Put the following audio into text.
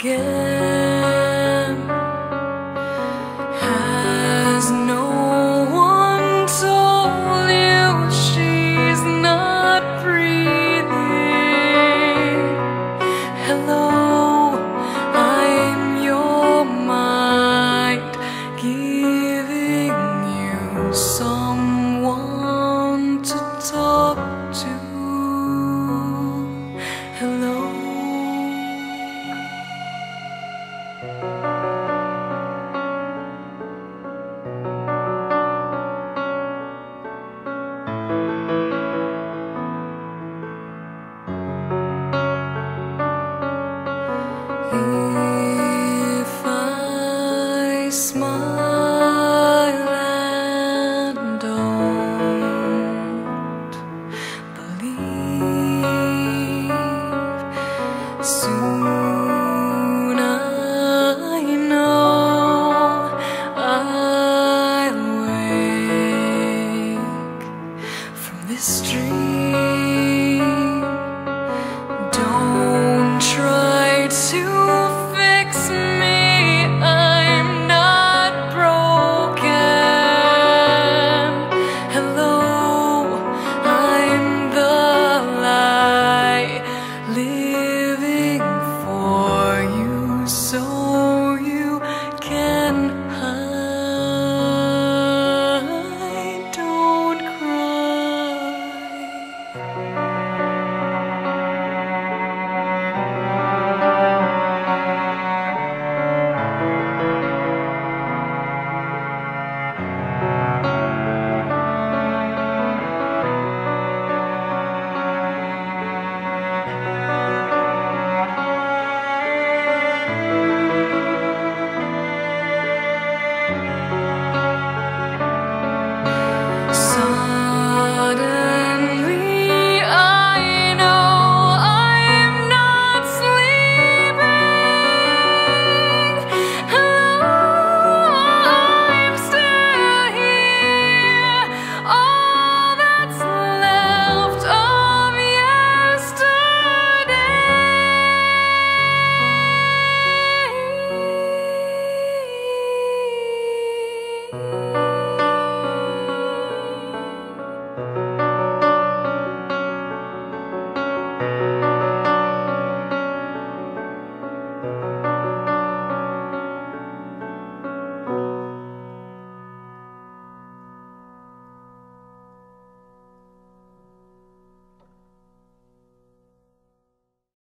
again.